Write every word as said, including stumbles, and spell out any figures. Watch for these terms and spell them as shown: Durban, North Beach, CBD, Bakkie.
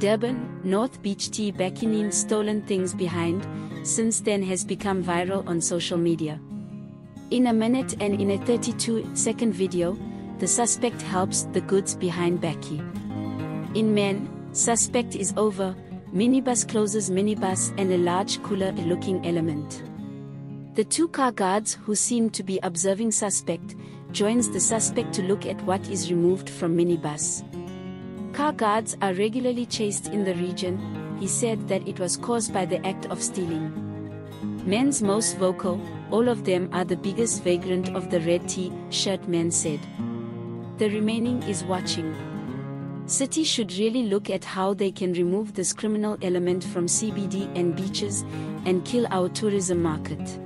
Durban, North Beach tea Bakkenin's Stolen Things Behind, since then has become viral on social media. In a minute and in a thirty-two second video, the suspect helps the goods behind Bakke. In men, suspect is over, minibus closes minibus and a large cooler-looking element. The two car guards who seem to be observing suspect, joins the suspect to look at what is removed from minibus. Car guards are regularly chased in the region, he said that it was caused by the act of stealing. Men's most vocal, all of them are the biggest vagrant of the red T-shirt man said. The remaining is watching. City should really look at how they can remove this criminal element from C B D and beaches, and kill our tourism market.